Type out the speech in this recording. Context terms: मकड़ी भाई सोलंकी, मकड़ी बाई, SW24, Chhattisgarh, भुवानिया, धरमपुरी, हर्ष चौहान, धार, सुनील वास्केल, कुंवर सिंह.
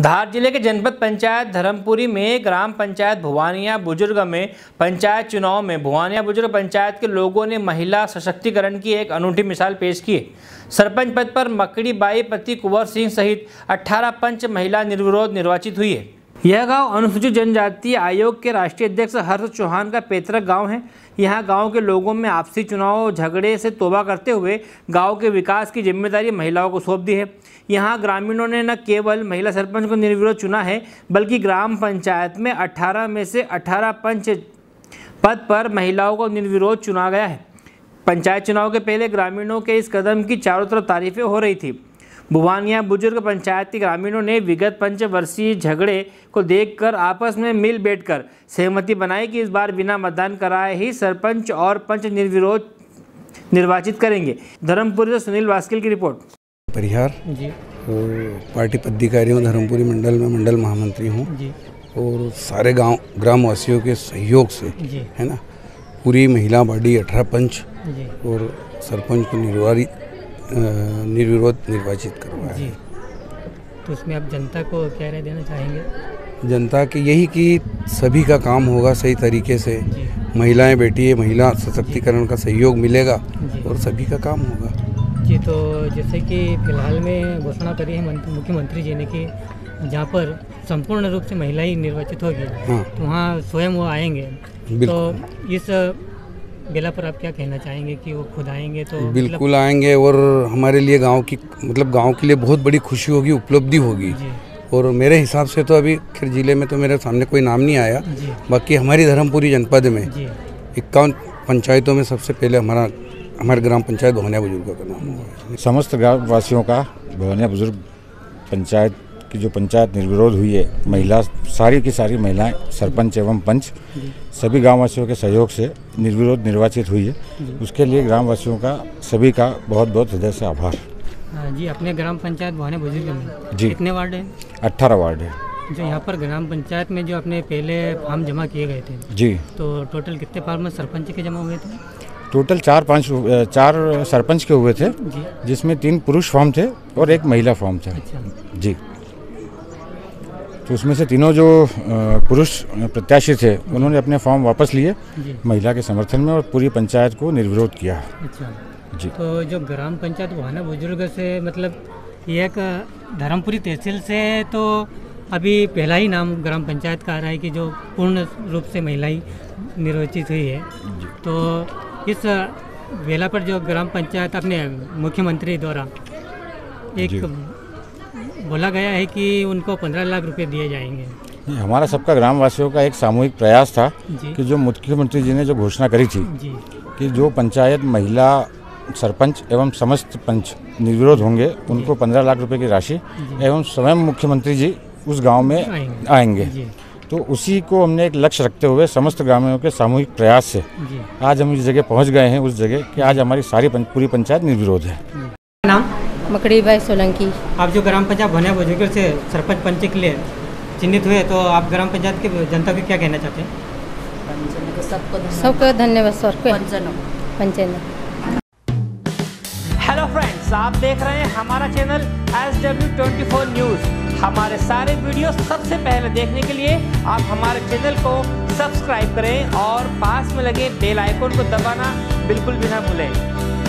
धार जिले के जनपद पंचायत धरमपुरी में ग्राम पंचायत भुवानिया बुजुर्ग में पंचायत चुनाव में भुवानिया बुजुर्ग पंचायत के लोगों ने महिला सशक्तिकरण की एक अनूठी मिसाल पेश की। सरपंच पद पर मकड़ी बाई पति कुंवर सिंह सहित 18 पंच महिला निर्विरोध निर्वाचित हुई है। यह गांव अनुसूचित जनजाति आयोग के राष्ट्रीय अध्यक्ष हर्ष चौहान का पैतृक गांव है। यहां गांव के लोगों में आपसी चुनाव झगड़े से तौबा करते हुए गांव के विकास की जिम्मेदारी महिलाओं को सौंप दी है। यहां ग्रामीणों ने न केवल महिला सरपंच को निर्विरोध चुना है, बल्कि ग्राम पंचायत में 18 में से 18 पंच पद पर महिलाओं को निर्विरोध चुना गया है। पंचायत चुनाव के पहले ग्रामीणों के इस कदम की चारों तरफ तारीफें हो रही थी। भुवानिया बुजुर्ग पंचायत के ग्रामीणों ने विगत 5 वर्षीय झगड़े को देखकर आपस में मिल बैठकर सहमति बनाई कि इस बार बिना मतदान कराए ही सरपंच और पंच निर्विरोध निर्वाचित करेंगे। धर्मपुरी से सुनील वास्केल की रिपोर्ट। परिहार जी, पार्टी पदाधिकारी हूँ, धर्मपुरी मंडल में मंडल महामंत्री हूँ और सारे गाँव ग्रामवासियों के सहयोग से है ना, पूरी महिला बॉडी 18 पंच और सरपंच को निर्विरोध निर्वाचित करवाया है। तो इसमें आप जनता को क्या राय देना चाहेंगे? जनता के यही कि सभी का काम होगा सही तरीके से, महिलाएं बेटी महिला सशक्तिकरण का सहयोग मिलेगा और सभी का काम होगा जी। तो जैसे कि फिलहाल में घोषणा करी है मुख्यमंत्री जी ने कि जहाँ पर संपूर्ण रूप से महिला ही निर्वाचित होगी, हाँ। तो वहाँ स्वयं वो आएंगे, तो इस बेला पर आप क्या कहना चाहेंगे कि वो खुद आएंगे? तो बिल्कुल आएंगे और हमारे लिए गांव की मतलब गांव के लिए बहुत बड़ी खुशी होगी, उपलब्धि होगी। और मेरे हिसाब से तो अभी खैर जिले में तो मेरे सामने कोई नाम नहीं आया, बाकी हमारी धर्मपुरी जनपद में 51 पंचायतों में सबसे पहले हमारे ग्राम पंचायत भुवानिया बुजुर्गों का नाम हुआ। समस्त ग्राम वासियों का भुवानिया बुजुर्ग पंचायत की जो पंचायत निर्विरोध हुई है, महिला सारी की सारी महिलाएं सरपंच एवं पंच सभी ग्रामवासियों के सहयोग से निर्विरोध निर्वाचित हुई है, उसके लिए ग्रामवासियों का सभी का बहुत बहुत हृदय से आभार जी। अपने ग्राम पंचायत भुवानिया बुजुर्ग में जी कितने वार्ड हैं? 18 वार्ड है। जो यहाँ पर ग्राम पंचायत में जो अपने पहले फार्म जमा किए गए थे जी, तो टोटल कितने फार्म सरपंच के जमा हुए थे? टोटल 4 सरपंच के हुए थे, जिसमें 3 पुरुष फॉर्म थे और 1 महिला फॉर्म था जी। तो उसमें से तीनों जो पुरुष प्रत्याशी थे उन्होंने अपने फॉर्म वापस लिए महिला के समर्थन में और पूरी पंचायत को निर्विरोध किया। अच्छा जी। तो जो ग्राम पंचायत भुवानिया बुजुर्ग से मतलब ये एक धर्मपुरी तहसील से तो अभी पहला ही नाम ग्राम पंचायत का आ रहा है कि जो पूर्ण रूप से महिलाएं निर्वाचित हुई है, तो इस वेला पर जो ग्राम पंचायत अपने मुख्यमंत्री द्वारा एक बोला गया है कि उनको 15 लाख रुपए दिए जाएंगे। हमारा सबका ग्रामवासियों का एक सामूहिक प्रयास था कि जो मुख्यमंत्री जी ने जो घोषणा करी थी कि जो पंचायत महिला सरपंच एवं समस्त पंच निर्विरोध होंगे उनको 15 लाख रुपए की राशि एवं स्वयं मुख्यमंत्री जी उस गांव में आएंगे। तो उसी को हमने एक लक्ष्य रखते हुए समस्त ग्रामीणों के सामूहिक प्रयास से आज हम इस जगह पहुँच गए हैं, उस जगह कि आज हमारी सारी पूरी पंचायत निर्विरोध है। नाम मकड़ी भाई सोलंकी। आप जो ग्राम पंचायत भुवानिया बुजुर्ग से सरपंच पंच के लिए चिन्हित हुए, तो आप ग्राम पंचायत के जनता को क्या कहना चाहते हैं? सबको धन्यवाद सर। हेलो फ्रेंड्स, आप देख रहे हैं हमारा चैनल SW24 न्यूज। हमारे सारे वीडियो सबसे पहले देखने के लिए आप हमारे चैनल को सब्सक्राइब करें और पास में लगे बेल आइकोन को दबाना बिल्कुल भी ना भूलें।